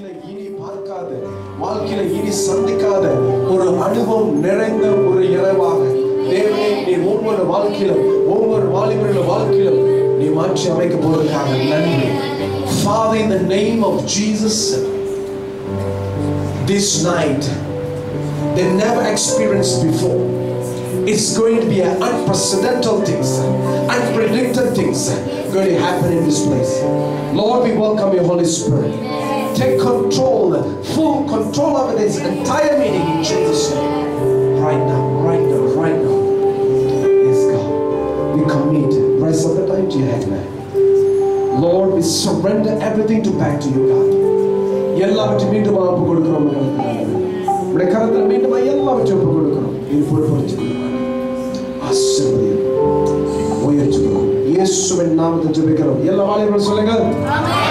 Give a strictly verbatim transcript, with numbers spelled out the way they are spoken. Father, in the name of Jesus, this night they never experienced before. It's going to be an unprecedented things, unpredicted things going to happen in this place. Lord, we welcome your Holy Spirit. Take control, full control over this entire meeting in Jesus' name. Right now, right now, right now. Yes, God. We commit rest of the time to your hand, man. Lord, we surrender everything to back to you, God. Yellow Assembly, we are together. Yes, we are now together. Yalla, all of us, all together. Amen.